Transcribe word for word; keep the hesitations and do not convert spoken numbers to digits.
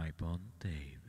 Nibon Dave.